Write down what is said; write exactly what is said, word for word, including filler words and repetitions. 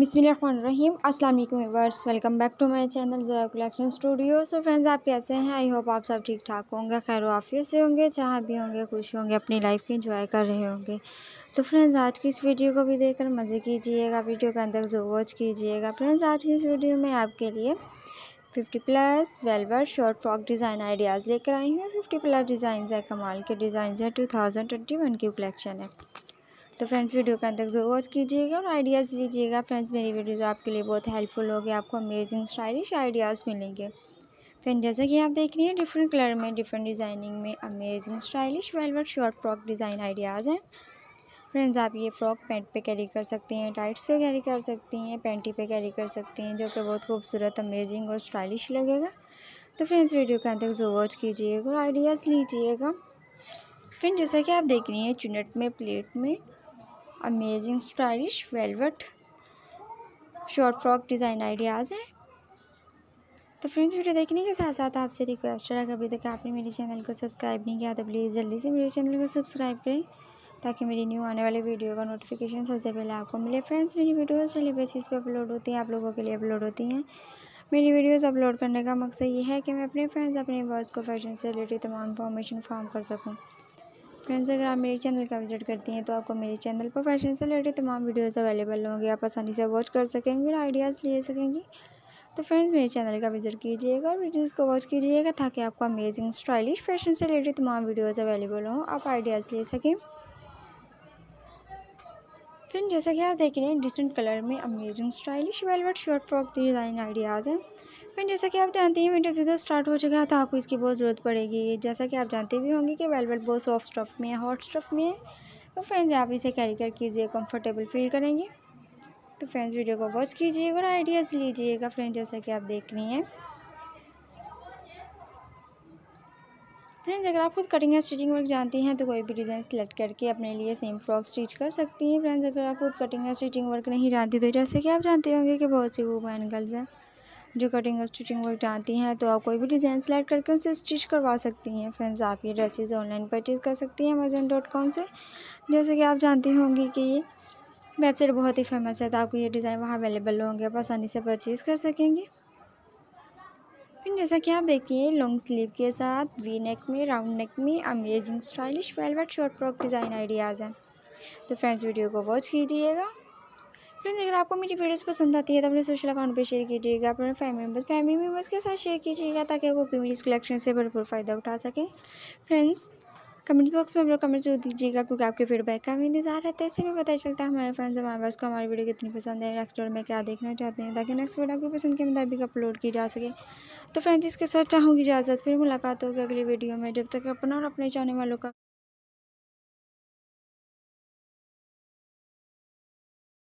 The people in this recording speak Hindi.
बिस्मिल्लाहिर्रहमानिर्रहीम अस्सलाम वालेकुम viewers, welcome back to my channel Zoya collection studio. So friends, आप कैसे हैं? आई होप आप सब ठीक ठाक होंगे, खैर आफियत से होंगे, जहाँ भी होंगे खुश होंगे, अपनी लाइफ की एंजॉय कर रहे होंगे। तो फ्रेंड्स, आज की इस वीडियो को भी देखकर मज़े कीजिएगा, वीडियो के अंदर जो वॉच कीजिएगा। फ्रेंड्स, आज की इस वीडियो में आपके लिए fifty plus velvet short frock design ideas लेकर आई हूँ। फिफ्टी प्लस डिज़ाइन है, कमाल के डिज़ाइन है, टू थाउजेंड ट्वेंटी वन की कलेक्शन है। तो फ्रेंड्स, वीडियो के अंत तक जरूर वॉच कीजिएगा और आइडियाज़ लीजिएगा। फ्रेंड्स, मेरी वीडियोज़ आपके लिए बहुत हेल्पफुल होगी, आपको अमेजिंग स्टाइलिश आइडियाज़ मिलेंगे। फ्रेंड्स, जैसा कि आप देख रहे हैं, डिफरेंट कलर में डिफरेंट डिज़ाइनिंग में amazing stylish velvet short frock design ideas हैं। फ्रेंड्स, आप ये फ्रॉक पैंट पे कैरी कर सकती हैं, टाइट्स पे कैरी कर सकती हैं, पैंटी पे कैरी कर सकती हैं, जो कि बहुत खूबसूरत, अमेजिंग और स्टाइलिश लगेगा। तो फ्रेंड्स, वीडियो के अंत तक जरूर वॉच कीजिएगा और आइडियाज़ लीजिएगा। फ्रेंड्स, जैसा कि आप देख रही हैं, चुनट में प्लेट में amazing stylish velvet short frock design ideas हैं। तो फ्रेंड्स, वीडियो देखने के साथ साथ आपसे रिक्वेस्ट है, अभी तक आपने मेरे चैनल को सब्सक्राइब नहीं किया तो प्लीज़ जल्दी से मेरे चैनल को सब्सक्राइब करें, ताकि मेरी न्यू आने वाले वीडियो का नोटिफिकेशन सबसे पहले आपको मिले। फ्रेंड्स, मेरी वीडियोस डेली बेसिस पे अपलोड होती हैं, आप लोगों के लिए अपलोड होती हैं। मेरी वीडियोस अपलोड करने का मकसद ये है कि मैं अपने फ्रेंड्स, अपने बॉस को फैशन से रिलेटेड तमाम इन्फॉर्मेशन फॉर्म कर सकूँ। फ्रेंड्स, अगर आप मेरे चैनल का विजिट करती हैं तो आपको मेरे चैनल पर फैशन से रिलेटेड तमाम वीडियोज़ अवेलेबल होंगे, आप आसानी से वॉच कर सकेंगे और आइडियाज़ ले सकेंगी। तो फ्रेंड्स, मेरे चैनल का विजिट कीजिएगा और वीडियोस को वॉच कीजिएगा, ताकि आपको अमेजिंग स्टाइलिश फैशन से रिलेटेड तमाम वीडियोज़ अवेलेबल हों, आप आइडियाज़ ले सकें। फिर जैसा कि आप देख रहे हैं, डिसेंट कलर में amazing stylish velvet short frock design ideas हैं। फिर जैसा कि आप जानते हैं, विंटर सीजन स्टार्ट हो चुका है तो आपको इसकी बहुत ज़रूरत पड़ेगी। जैसा कि आप जानते भी होंगे कि वेलवेट बहुत सॉफ्ट स्टफ़ में है, हॉट स्टफ़ में है, तो फ्रेंड्स आप इसे कैरी कर कीजिए, कंफर्टेबल फील करेंगे। तो फ्रेंड्स, वीडियो को वॉच कीजिएगा और आइडियाज़ लीजिएगा। फ्रेंड्स, जैसा कि आप देख रही हैं, फ्रेंड्स अगर आप खुद कटिंग या स्टिचिंग वर्क जानती हैं तो कोई भी डिज़ाइन सेलेक्ट करके अपने लिए सेम फ्रॉक स्टिच कर सकती हैं। फ्रेंड्स, अगर आप खुद कटिंग या स्टिचिंग वर्क नहीं जानती तो जैसे कि आप जानते होंगे कि बहुत सी वूमेन गर्ल्स हैं जो कटिंग और स्टिचिंग वर्क जानती हैं, तो आप कोई भी डिज़ाइन सेलेक्ट करके उनसे स्टिच करवा सकती हैं। फ्रेंड्स, आप ये ड्रेसेस ऑनलाइन परचेज़ कर सकती हैं अमेजन डॉट कॉम से। जैसे कि आप जानती होंगी कि ये वेबसाइट बहुत ही फेमस है, तो आपको ये डिज़ाइन वहाँ अवेलेबल होंगे, आप आसानी से परचेज़ कर सकेंगे। फिर जैसा कि आप देखिए, लॉन्ग स्लीव के साथ वी नेक में, राउंड नेक में amazing stylish velvet short frock design ideas हैं। तो फ्रेंड्स, वीडियो को वॉच कीजिएगा। फ्रेंड्स, अगर आपको मेरी वीडियोस पसंद आती है तो अपने सोशल अकाउंट पे शेयर कीजिएगा, अपने फैमिली मेम्बर्स फैमिली मेम्बर्स के साथ शेयर कीजिएगा, ताकि वो भी मेरी इस कलेक्शन से भरपूर फ़ायदा उठा सकें। फ्रेंड्स, कमेंट बॉक्स में आप लोग कमेंट जरूर दीजिएगा, क्योंकि आपके फीडबैक का हमें इंतजार रहता है, इससे हमें पता चलता है हमारे फ्रेंड्स, हमारे व्यूअर्स को हमारी वीडियो कितनी पसंद है, नेक्स्ट वीडियो में क्या देखना चाहते हैं, ताकि नेक्स्ट वीडियो आपकी पसंद के मुताबिक अपलोड की जा सके। तो फ्रेंड्स, इसके साथ चाहूँगी इजाज़त, फिर मुलाकात होगी अगली वीडियो में। जब तक अपना और अपने चाहने वालों का